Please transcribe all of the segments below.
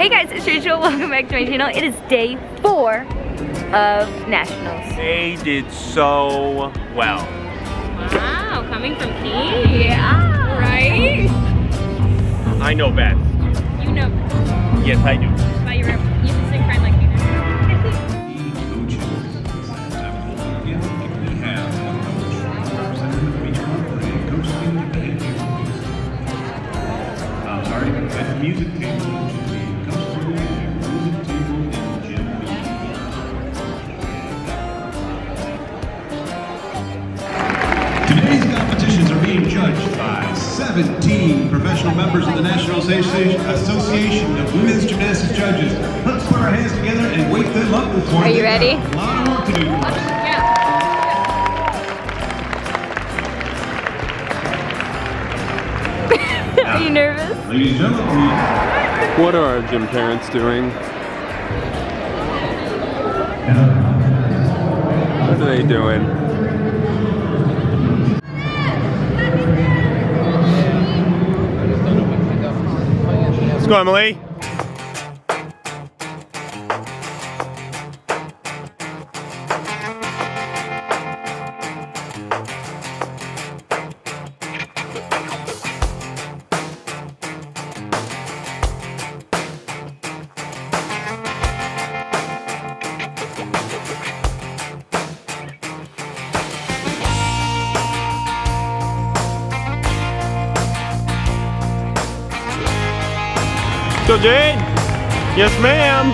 Hey guys, it's Rachel, welcome back to my channel. It is day 4 of Nationals. They did so well. Wow, coming from Key? Yeah. Right? I know best. You know best. Yes, I do. By your, you can sing Fried Like Me Now. Music table. Today's competitions are being judged by 17 professional members of the National Association of Women's Gymnastics Judges. Let's put our hands together and wake them up with one. Are you ready? A lot of work to do. Yeah. Are you nervous? Ladies and gentlemen. What are our gym parents doing? What are they doing? Go, Emily. So Jade? Yes, ma'am.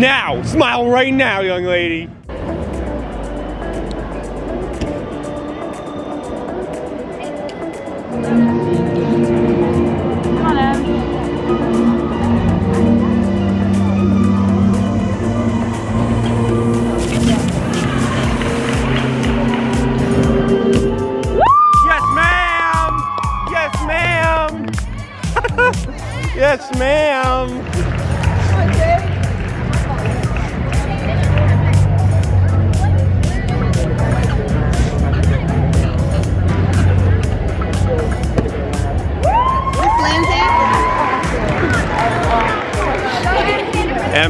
Now! Smile right now, young lady!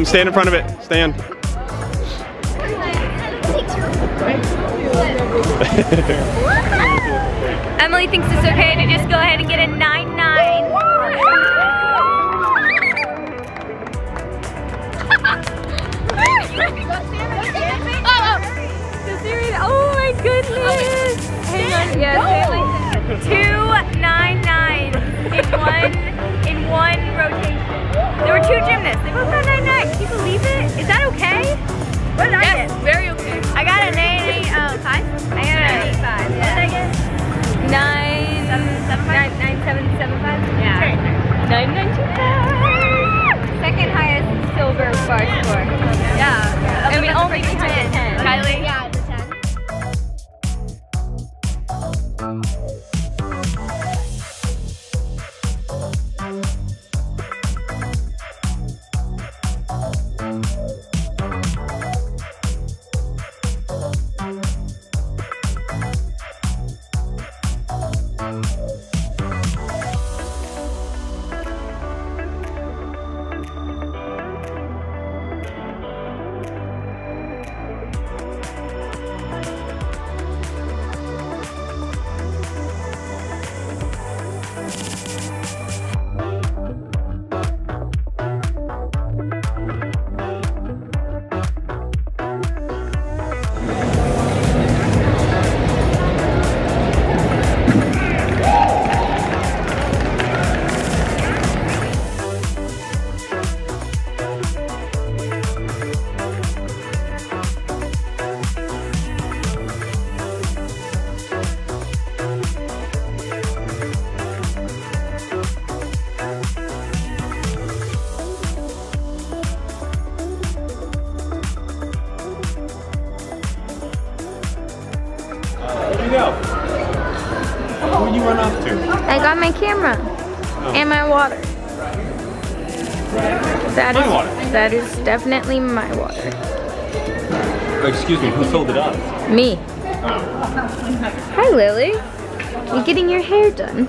Stand in front of it. Stand. Emily thinks it's okay to just go ahead and get a 9-9. Oh my goodness. Hang on. Yes. 2 9-9s in one rotation. There were 2 gymnasts. They both got 9-9. Can you believe it? Is that okay? What did I get? Very okay. I got an 885. I got an 885. Yeah. What did I get? 99775. Yeah. Okay. 9925. Second highest silver bar score. Yeah. Yeah. And we only did 10. Kylie. Yeah. you go? Who you run off to? I got my camera and my water. That is definitely my water. Excuse me, who filled it up? Me. Oh. Hi, Lily. You're getting your hair done.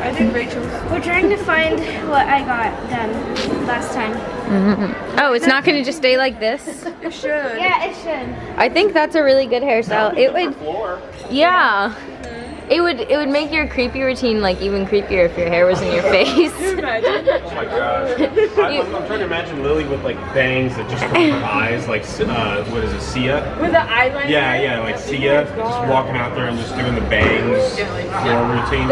I did Rachel's. We're trying to find what I got done last time. Mm-hmm. Oh, it's not going to just stay like this? It should. Yeah, it should. I think that's a really good hairstyle. It would. Yeah. It would make your creepy routine like even creepier if your hair was in your face. Can you imagine? Oh my gosh. I'm trying to imagine Lily with like bangs that just come from her eyes, like what is it, Sia? With the eyeliner. Yeah, yeah, like Sia, just walking out there and just doing the bangs floor routine.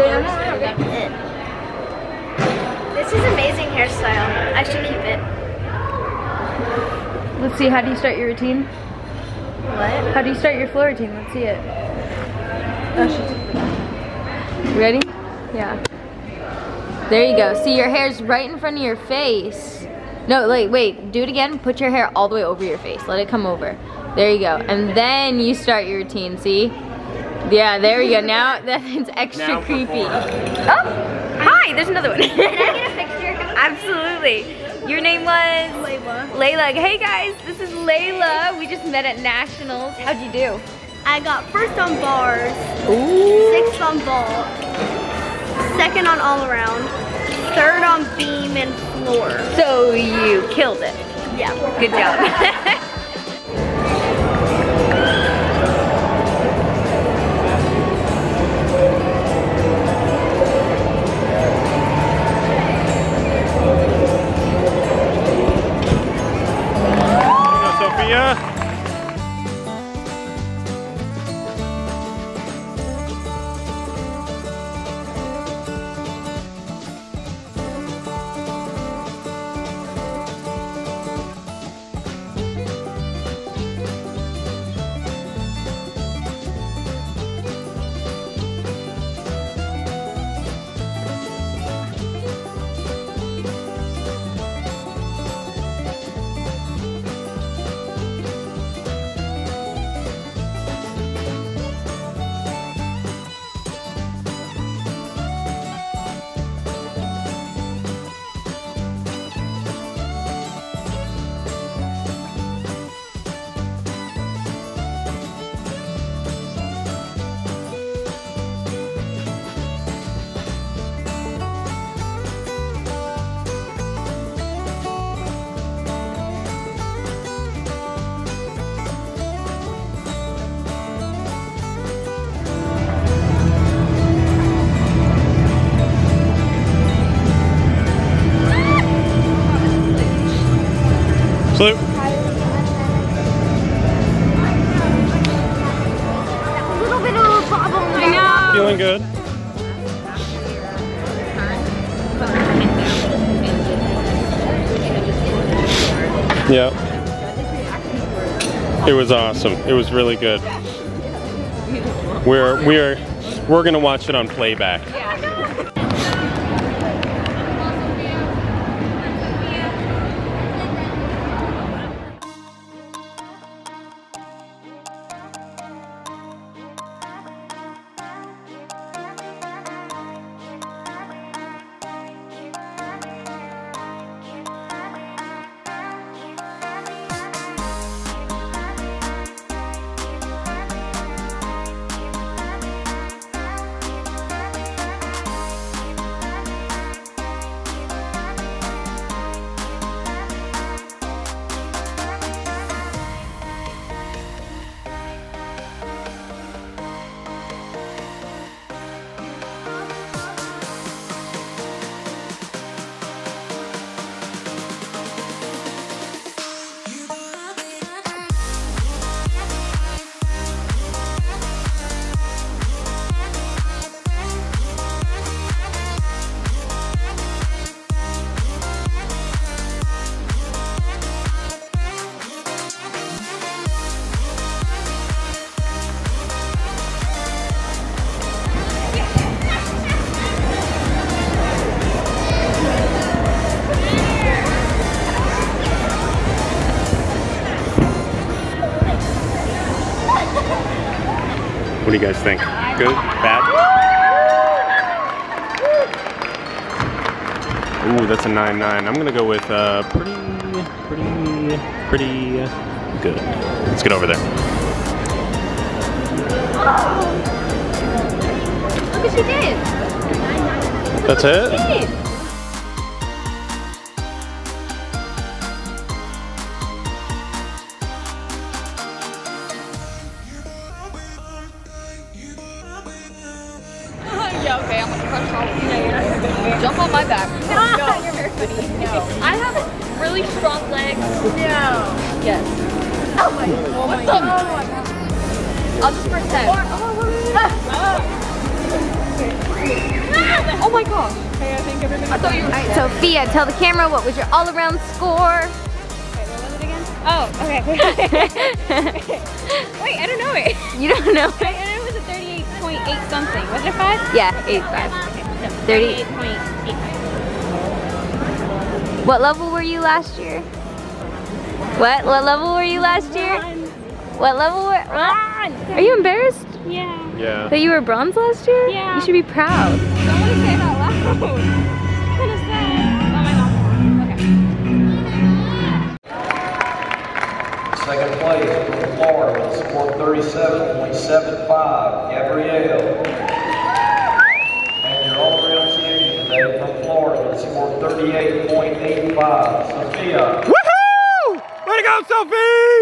This is amazing hairstyle. I should keep it. Let's see. How do you start your routine? What? How do you start your floor routine? Let's see it. Ready? Yeah. There you go. See, your hair's right in front of your face. No, like, wait. Do it again. Put your hair all the way over your face. Let it come over. There you go. And then you start your routine. See? Yeah, there you go. Now that it's extra creepy. Oh! Hi! There's another one. Can I get a picture? Absolutely. Your name was? Layla. Layla. Hey, guys. This is Layla. We just met at Nationals. How'd you do? I got first on bars, ooh, sixth on vault, second on all around, third on beam and floor. So you killed it. Yeah. Good job. Sofia. Salute. A little bit of a bobble now. Feeling good. Yeah. It was awesome. It was really good. We're gonna watch it on playback. What do you guys think? Good? Bad? Ooh, that's a 9-9. I'm gonna go with pretty good. Let's get over there. Oh. Look what she did. That's it? She did. Jump on my back. No, you're very funny. No. I have really strong legs. No. Yes. Oh my god. What's up? Oh, I'll just pretend. Oh my gosh. Hey, I think everything. I thought you were. Alright, Sophia, tell the camera what was your all-around score? Wait, what was it again? Oh, okay. Wait, I don't know it. You don't know it? I know it was a 38.8 something. Was it 5? Yeah, 8.5. 38.8. What level were you last year? What? What level were you last year? What level were? Are you embarrassed? Yeah. Yeah. That you were bronze last year? Yeah. You should be proud. Don't want to say it out loud. What is that? Oh my god. Okay. Second place from Florida with a score of 37.75. Gabrielle. From Florida, it's score 38.85. Sofia. Woohoo! Way to go, Sophie!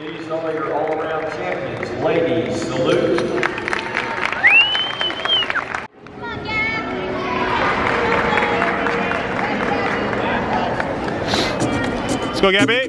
These are your all-around champions. Ladies, salute. Come on, Gabby. Let's go, Gabby.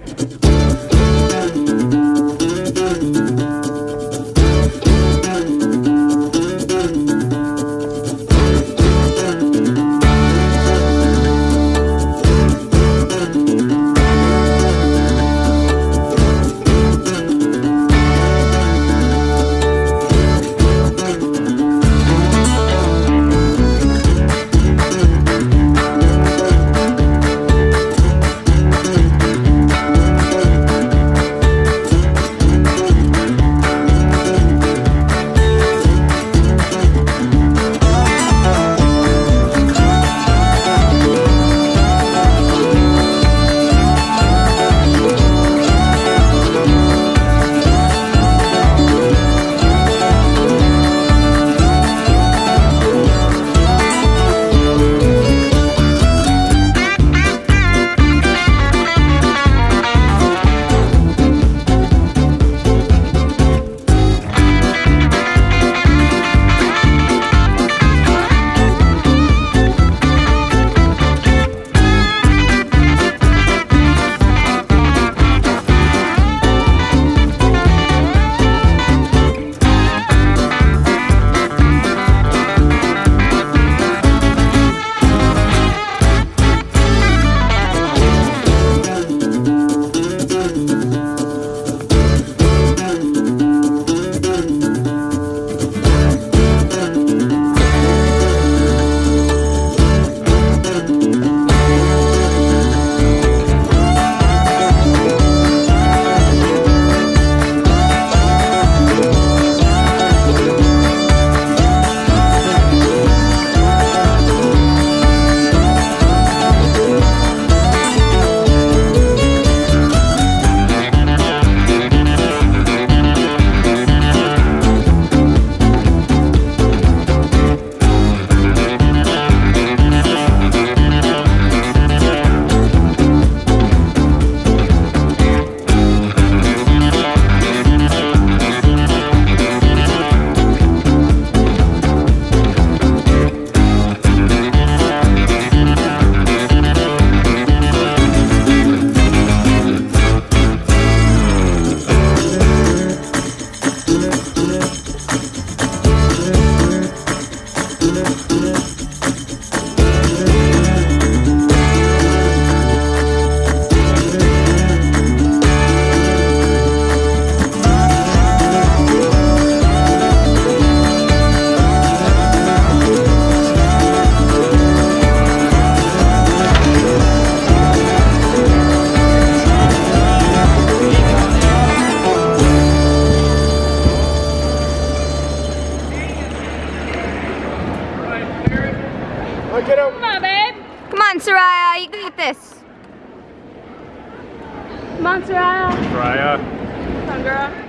Come on, Sariah. Sariah. Come on, girl.